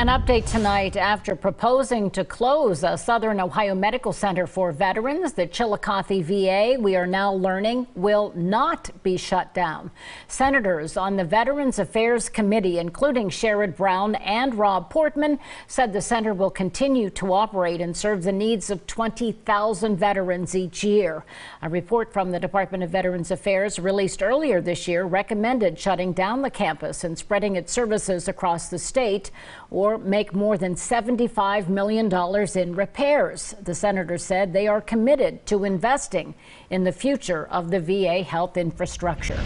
An update tonight after proposing to close a Southern Ohio Medical Center for veterans, the Chillicothe VA, we are now learning, will not be shut down. Senators on the Veterans Affairs Committee, including Sherrod Brown and Rob Portman, said the center will continue to operate and serve the needs of 20,000 veterans each year. A report from the Department of Veterans Affairs released earlier this year recommended shutting down the campus and spreading its services across the state, or make more than $75 million in repairs. The senator said they are committed to investing in the future of the VA health infrastructure.